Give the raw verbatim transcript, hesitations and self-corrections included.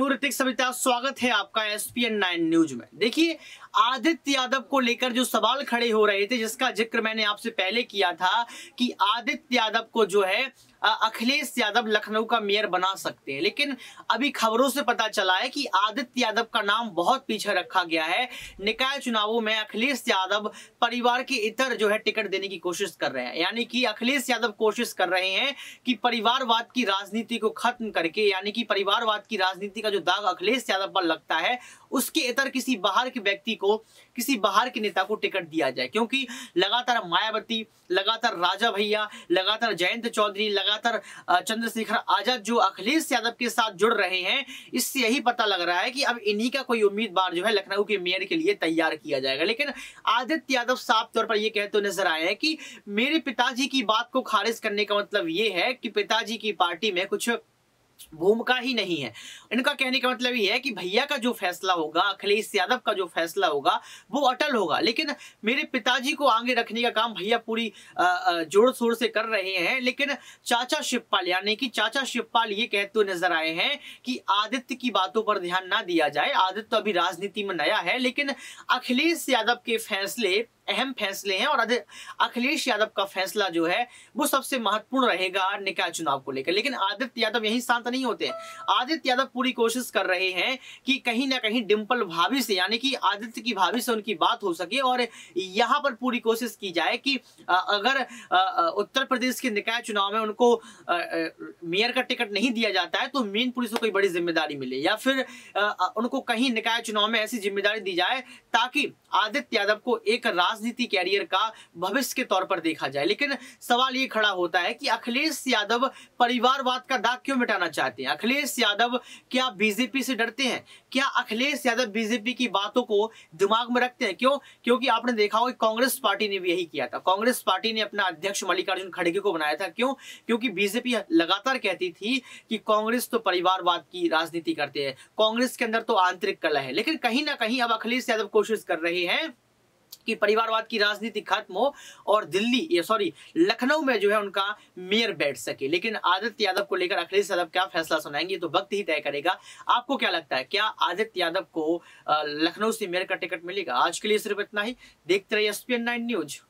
हूं ऋतिक सविता, स्वागत है आपका S P N nine news में। देखिए, आदित्य यादव को लेकर जो सवाल खड़े हो रहे थे, जिसका जिक्र मैंने आपसे पहले किया था कि आदित्य यादव को जो है अखिलेश यादव लखनऊ का मेयर बना सकते हैं, लेकिन अभी खबरों से पता चला है कि आदित्य यादव का नाम बहुत पीछे रखा गया है। निकाय चुनावों में अखिलेश यादव परिवार के इतर जो है टिकट देने की कोशिश कर रहे हैं, यानी कि अखिलेश यादव कोशिश कर रहे हैं कि परिवारवाद की राजनीति को खत्म करके, यानी कि परिवारवाद की राजनीति का जो दाग अखिलेश यादव पर लगता है, उसके इतर किसी बाहर के व्यक्ति को, किसी बाहर के नेता को टिकट दिया जाए। क्योंकि लगातार मायावती, लगातार राजा भैया, लगातार जयंत चौधरी, लगातार चंद्रशेखर आजाद जो अखिलेश यादव के साथ जुड़ रहे हैं, इससे यही पता लग रहा है कि अब इन्हीं का कोई उम्मीदवार जो है लखनऊ के मेयर के लिए तैयार किया जाएगा। लेकिन आदित्य यादव साफ तौर पर यह कहते नजर आए हैं कि मेरे पिताजी की बात को खारिज करने का मतलब ये है कि पिताजी की पार्टी में कुछ भूमिका ही नहीं है। इनका कहने का मतलब यह है कि भैया का जो फैसला होगा, अखिलेश यादव का जो फैसला होगा, वो अटल होगा, लेकिन मेरे पिताजी को आगे रखने का काम भैया पूरी जोर शोर से कर रहे हैं। लेकिन चाचा शिवपाल, यानी कि चाचा शिवपाल ये कहते हुए नजर आए हैं कि आदित्य की बातों पर ध्यान ना दिया जाए। आदित्य अभी राजनीति में नया है, लेकिन अखिलेश यादव के फैसले अहम फैसले हैं और अखिलेश यादव का फैसला जो है वो सबसे महत्वपूर्ण रहेगा निकाय चुनाव को लेकर। लेकिन आदित्य यादव यहीं शांत नहीं होते। आदित्य यादव पूरी कोशिश कर रहे हैं कि कहीं ना कहीं डिम्पल भाभी से, यानी कि आदित्य की भाभी से उनकी बात हो सके और यहाँ पर पूरी कोशिश की जाए कि अगर उत्तर प्रदेश के निकाय चुनाव में उनको मेयर का टिकट नहीं दिया जाता है तो मैनपुरी से कोई बड़ी जिम्मेदारी मिले, या फिर उनको कहीं निकाय चुनाव में ऐसी जिम्मेदारी दी जाए ताकि आदित्य यादव को एक राज राजनीति कैरियर का भविष्य के तौर पर देखा जाए। लेकिन सवाल ये खड़ा होता है कि अखिलेश यादव परिवारवाद का दाग क्यों मिटाना चाहते हैं? अखिलेश यादव क्या बीजेपी से डरते हैं? क्या अखिलेश यादव बीजेपी की बातों को दिमाग में रखते हैं? क्यों? क्योंकि आपने देखा होगा कांग्रेस पार्टी ने भी यही किया था। कांग्रेस पार्टी ने अपना अध्यक्ष मल्लिकार्जुन खड़गे को बनाया था। क्यों? क्योंकि बीजेपी लगातार कहती थी कि कांग्रेस तो परिवारवाद की राजनीति करते हैं, कांग्रेस के अंदर तो आंतरिक कलह है। लेकिन कहीं ना कहीं अब अखिलेश यादव कोशिश कर रहे हैं कि परिवारवाद की राजनीति खत्म हो और दिल्ली ये सॉरी लखनऊ में जो है उनका मेयर बैठ सके। लेकिन आदित्य यादव को लेकर अखिलेश यादव क्या फैसला सुनाएंगे तो वक्त ही तय करेगा। आपको क्या लगता है, क्या आदित्य यादव को लखनऊ से मेयर का टिकट मिलेगा? आज के लिए सिर्फ इतना ही। देखते रहिए S P N nine news.